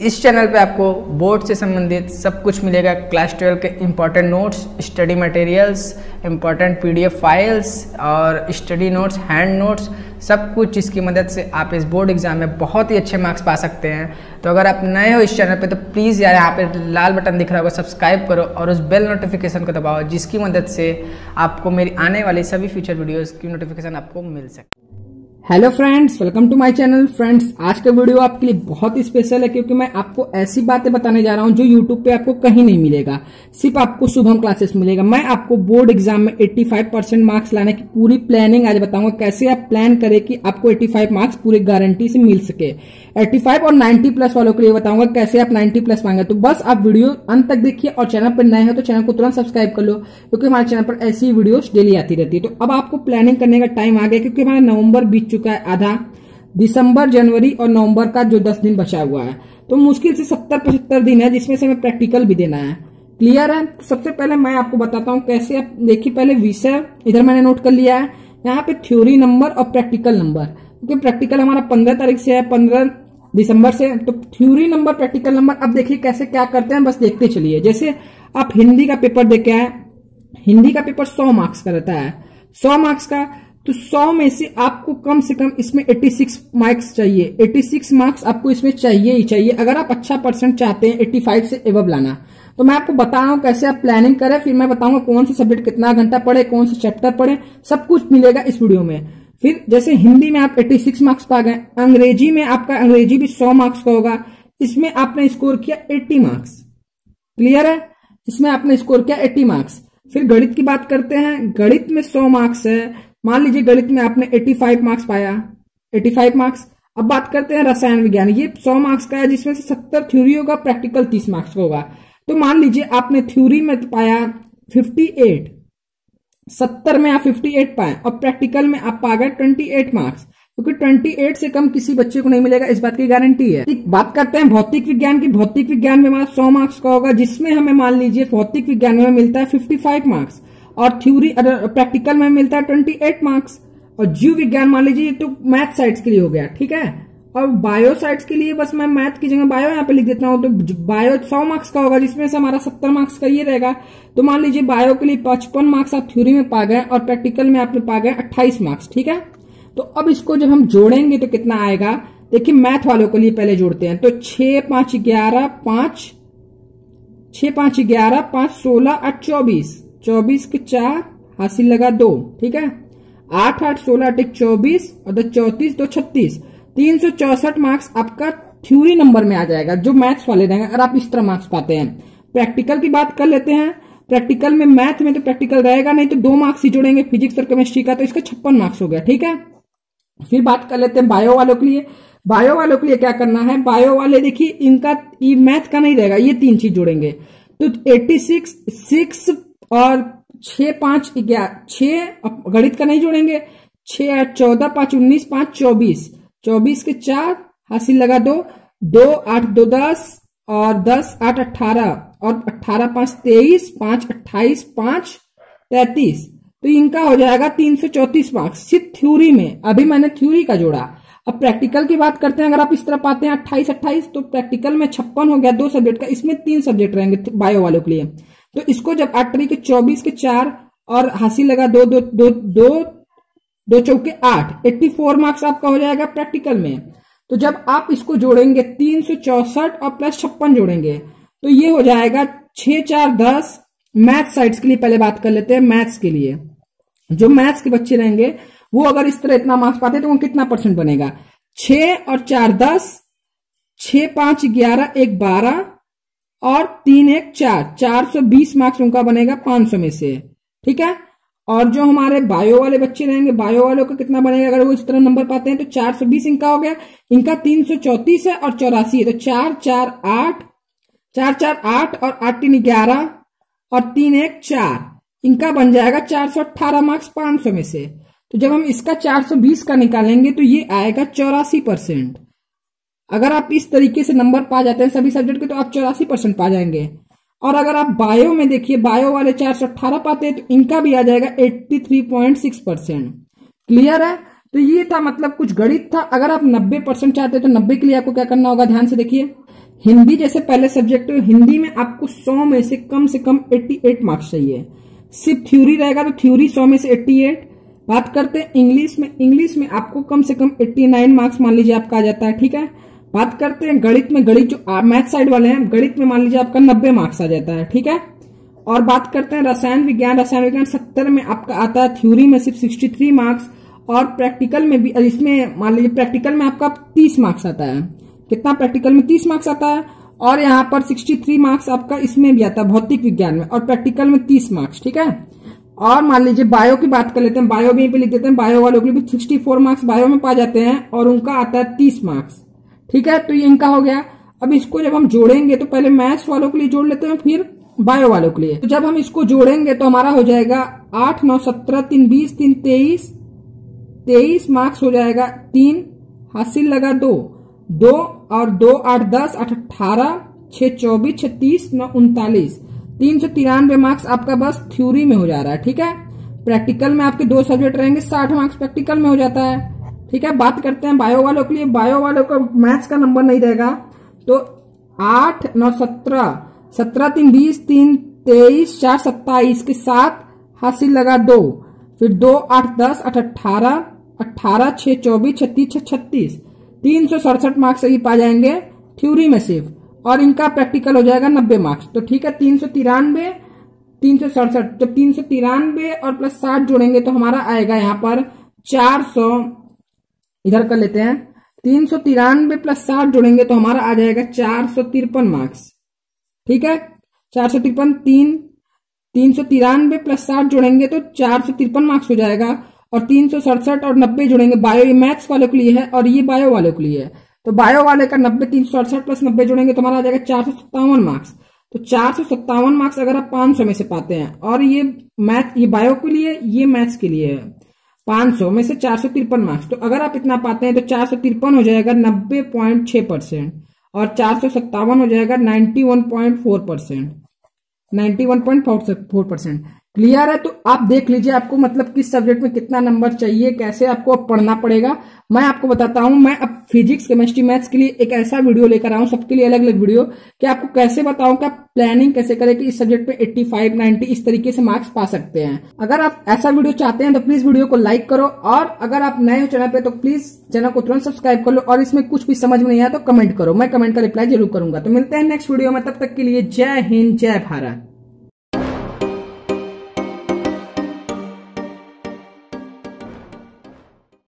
इस चैनल पे आपको बोर्ड से संबंधित सब कुछ मिलेगा। क्लास 12 के important notes, study materials, important PDF files और स्टडी नोट्स, हैंड नोट्स, सब कुछ इसकी मदद से आप इस बोर्ड एग्ज़ाम में बहुत ही अच्छे मार्क्स पा सकते हैं। तो अगर आप नए हो इस चैनल पे तो प्लीज़ यार यहाँ पे लाल बटन दिख रहा होगा, सब्सक्राइब करो और उस बेल नोटिफिकेशन को दबाओ, जिसकी मदद से आपको मेरी आने वाली सभी फ्यूचर वीडियोज़ की नोटिफिकेशन आपको मिल सके। Hello friends, welcome to my channel. Friends, आज का वीडियो आपके लिए बहुत स्पेशल है क्योंकि मैं आपको ऐसी बातें बताने जा रहा हूं जो यूट्यूब पे आपको कहीं नहीं मिलेगा, सिर्फ आपको शुभम क्लासेस मिलेगा। मैं आपको बोर्ड एग्जाम में 85% मार्क्स लाने की पूरी प्लानिंग आज बताऊंगा, कैसे आप प्लान करें कि आपको 85 मार्क्स पूरी गारंटी से मिल सके। 85 और 90+ वालों के लिए बताऊंगा कैसे आप 90+ मांगे। तो बस आप वीडियो अंत तक देखिए और चैनल पर नए हो तो चैनल को तुरंत सब्सक्राइब कर लो क्योंकि हमारे चैनल पर ऐसी वीडियोस डेली आती रहती है। तो अब आपको प्लानिंग करने का टाइम आ गया क्योंकि हमारा नवंबर बीत चुका है, आधा दिसंबर, जनवरी और नवंबर का जो 10 दिन बचा हुआ है, तो मुश्किल से 70-75 दिन है जिसमें से हमें प्रैक्टिकल भी देना है। क्लियर है? तो सबसे पहले मैं आपको बताता हूँ कैसे आप देखिए। पहले विषय इधर मैंने नोट कर लिया है, यहाँ पे थ्योरी नंबर और प्रैक्टिकल नंबर, क्योंकि प्रैक्टिकल हमारा 15 तारीख से है, 15 दिसंबर से। तो थ्योरी नंबर, प्रैक्टिकल नंबर, अब देखिए कैसे क्या करते हैं, बस देखते चलिए। जैसे आप हिंदी का पेपर देखे आए, हिंदी का पेपर 100 मार्क्स का रहता है, 100 मार्क्स का, तो 100 में से आपको कम से कम इसमें 86 मार्क्स चाहिए। 86 मार्क्स आपको इसमें चाहिए ही चाहिए अगर आप अच्छा परसेंट चाहते हैं 85 से एबव लाना। तो मैं आपको बता रहा हूँ कैसे आप प्लानिंग करें, फिर मैं बताऊंगा कौन सा सब्जेक्ट कितना घंटा पढ़े, कौन सा चैप्टर पढ़े, सब कुछ मिलेगा इस वीडियो में। फिर जैसे हिंदी में आप 86 मार्क्स पा गए, अंग्रेजी में आपका अंग्रेजी भी 100 मार्क्स का होगा, इसमें आपने स्कोर किया 80 मार्क्स। क्लियर है? इसमें आपने स्कोर किया 80 मार्क्स। फिर गणित की बात करते हैं, गणित में 100 मार्क्स है, मान लीजिए गणित में आपने 85 मार्क्स पाया, 85 मार्क्स। अब बात करते हैं रसायन विज्ञान, ये 100 मार्क्स का है जिसमें से 70 थ्योरी होगा, प्रैक्टिकल 30 मार्क्स का होगा। तो मान लीजिए आपने थ्योरी में पाया 58, 70 में आप 58 पाए और प्रैक्टिकल में आप पा गए 28 मार्क्स, क्योंकि 28 से कम किसी बच्चे को नहीं मिलेगा, इस बात की गारंटी है। बात करते हैं भौतिक विज्ञान की, भौतिक विज्ञान में हमारा 100 मार्क्स का होगा, जिसमें हमें मान लीजिए भौतिक विज्ञान में मिलता है 55 मार्क्स और थ्योरी प्रैक्टिकल में मिलता है 28 मार्क्स। और जीव विज्ञान मान लीजिए तो मैथ साइड्स के लिए हो गया, ठीक है, और बायो साइड्स के लिए बस मैं मैथ की जगह बायो यहाँ पे लिख देता हूँ। तो बायो 100 मार्क्स का होगा जिसमें से हमारा 70 मार्क्स का ये रहेगा। तो मान लीजिए बायो के लिए 55 मार्क्स आप थ्योरी में पा गए और प्रैक्टिकल में आपने पा गए 28 मार्क्स, ठीक है। तो अब इसको जब हम जोड़ेंगे तो कितना आएगा, देखिए मैथ वालों के लिए पहले जोड़ते हैं, तो 6×5 11, 5×16 8 24, 24 के 4 हासिल लगा 2, ठीक है, 8 8 16 8 24 और 2 34 2 36, 364 मार्क्स आपका थ्योरी नंबर में आ जाएगा जो मैथ्स वाले रहेंगे अगर आप इस तरह मार्क्स पाते हैं। प्रैक्टिकल की बात कर लेते हैं, प्रैक्टिकल में मैथ में तो प्रैक्टिकल रहेगा नहीं तो 2 मार्क्स ही जोड़ेंगे फिजिक्स और केमिस्ट्री का, तो इसका 56 मार्क्स हो गया, ठीक है। फिर बात कर लेते हैं बायो वालों के लिए, बायो वालों के लिए क्या करना है, बायो वाले देखिए इनका मैथ का नहीं रहेगा, ये 3 चीज जोड़ेंगे, तो 86 और 6×5 11 6, गणित का नहीं जोड़ेंगे, 6 8 14 5 19 5 24 24 के 4 हासिल लगा 2 2 8 2 10 और 10 8 18 और 18 5 23 5 28 5 33, तो इनका हो जाएगा 334 मार्क्स सिर्फ थ्योरी में। अभी मैंने थ्योरी का जोड़ा। अब प्रैक्टिकल की बात करते हैं, अगर आप इस तरह पाते हैं 28 28, तो प्रैक्टिकल में 56 हो गया 2 सब्जेक्ट का, इसमें 3 सब्जेक्ट रहेंगे बायो वालों के लिए। तो इसको जब 8 के 24 के 4 और हासिल लगा 2 2 2 2 2 चौके 8, 84 मार्क्स आपका हो जाएगा प्रैक्टिकल में। तो जब आप इसको जोड़ेंगे 364 और प्लस 56 जोड़ेंगे तो ये हो जाएगा 6 4 10। मैथ साइड्स के लिए पहले बात कर लेते हैं, मैथ्स के लिए जो मैथ्स के बच्चे रहेंगे वो अगर इस तरह इतना मार्क्स पाते तो वो कितना परसेंट बनेगा, 6 और 4 10, 6 5 11 1 12 और 3 1 4, 420 मार्क्स उनका बनेगा 500 में से, ठीक है। और जो हमारे बायो वाले बच्चे रहेंगे, बायो वालों का कितना बनेगा अगर वो इस तरह नंबर पाते हैं तो 420 इनका हो गया, इनका 334 है और 84 है, तो 4 4 8 4 4 8 और 8 3 11 और 3 1 4, इनका बन जाएगा 418 मार्क्स 500 में से। तो जब हम इसका 420 का निकालेंगे तो ये आएगा 84%। अगर आप इस तरीके से नंबर पा जाते हैं सभी सब्जेक्ट के तो आप 84% पा जाएंगे। और अगर आप बायो में देखिए, बायो वाले 418 पाते हैं तो इनका भी आ जाएगा 83.6%। क्लियर है? तो ये था मतलब कुछ गणित था। अगर आप 90% चाहते हैं तो 90 के लिए आपको क्या करना होगा, ध्यान से देखिए, हिंदी जैसे पहले सब्जेक्ट है, हिंदी में आपको 100 में से कम 88 मार्क्स चाहिए। सिर्फ थ्योरी रहेगा तो थ्योरी 100 में से 88। बात करते हैं इंग्लिश में, इंग्लिश में आपको कम से कम 89 मार्क्स मान लीजिए आपका आ जाता है, ठीक है। बात करते हैं गणित में, गणित जो मैथ साइड वाले हैं, गणित में मान लीजिए आपका 90 मार्क्स आ जाता है, ठीक है। और बात करते हैं रसायन विज्ञान, रसायन विज्ञान 70 में आपका आता है, थ्योरी में सिर्फ 63 मार्क्स, और प्रैक्टिकल में भी, इसमें मान लीजिए प्रैक्टिकल में आपका 30 मार्क्स आता है, कितना, प्रैक्टिकल में 30 मार्क्स आता है, और यहाँ पर 63 मार्क्स आपका इसमें भी आता है भौतिक विज्ञान में, और प्रैक्टिकल में 30 मार्क्स, ठीक है। और मान लीजिए बायो की बात कर लेते हैं, बायो भी पे लिख देते हैं, बायो वालों के लिए भी 64 मार्क्स बायो में पा जाते हैं, और उनका आता है 30 मार्क्स, ठीक है। तो ये इनका हो गया। अब इसको जब हम जोड़ेंगे तो पहले मैथ्स वालों के लिए जोड़ लेते हैं, फिर बायो वालों के लिए। तो जब हम इसको जोड़ेंगे तो हमारा हो जाएगा 8, 9, 17, 3, 20, 3, 23 मार्क्स हो जाएगा, 3 हासिल लगा 2, 2 और 2, 8, 10, 8, 18, 6, 24, 36, 9, 39 393 मार्क्स आपका बस थ्योरी में हो जा रहा है, ठीक है। प्रैक्टिकल में आपके 2 सब्जेक्ट रहेंगे, 60 मार्क्स प्रैक्टिकल में हो जाता है, ठीक है। बात करते हैं बायो वालों के लिए, बायो वालों का मैथ्स का नंबर नहीं रहेगा तो 8, 9, 17 17, 3, 20, 3, 23, 4, 27 के 7 हासिल लगा 2, फिर 2, 8, 10, 8, 18, 18, 6, 24, 36, 36 367 मार्क्स ये पा जाएंगे थ्योरी में सिर्फ, और इनका प्रैक्टिकल हो जाएगा 90 मार्क्स, तो ठीक है। 393, 367 तो 393 और प्लस 60 जोड़ेंगे तो हमारा आएगा यहाँ पर 400, इधर कर लेते हैं, 393 प्लस 60 जोड़ेंगे तो हमारा आ जाएगा 453 मार्क्स, ठीक है। 453 393 प्लस 60 जोड़ेंगे तो 453 मार्क्स हो जाएगा, और 367 और 90 जोड़ेंगे, बायो मैथ्स वालों के लिए है और ये बायो वालों के लिए है, तो बायो वाले का 90 368 प्लस 90 जोड़ेंगे तो हमारा आ जाएगा 457 मार्क्स, तो 457 मार्क्स अगर आप 500 में से पाते हैं, और ये मैथ, ये बायो के लिए, ये मैथ्स के लिए है, 500 में से 453 मार्क्स, तो अगर आप इतना पाते हैं तो 453 हो जाएगा 90.6%, और 457 हो जाएगा 91.4%, 91.4%, क्लियर है। तो आप देख लीजिए आपको मतलब किस सब्जेक्ट में कितना नंबर चाहिए, कैसे आपको पढ़ना पड़ेगा। मैं आपको बताता हूं, मैं अब फिजिक्स, केमिस्ट्री, मैथ्स के लिए एक ऐसा वीडियो लेकर आऊं, सबके लिए अलग अलग वीडियो, कि आपको कैसे बताऊं कि आप प्लानिंग कैसे करें कि इस सब्जेक्ट में 85, 90 इस तरीके से मार्क्स पा सकते हैं। अगर आप ऐसा वीडियो चाहते हैं तो प्लीज वीडियो को लाइक करो, और अगर आप नए हो चैनल पे तो प्लीज चैनल को तुरंत सब्सक्राइब कर लो, और इसमें कुछ भी समझ में नहीं आया तो कमेंट करो, मैं कमेंट का रिप्लाई जरूर करूंगा। तो मिलते हैं नेक्स्ट वीडियो में, तब तक के लिए जय हिंद, जय भारत।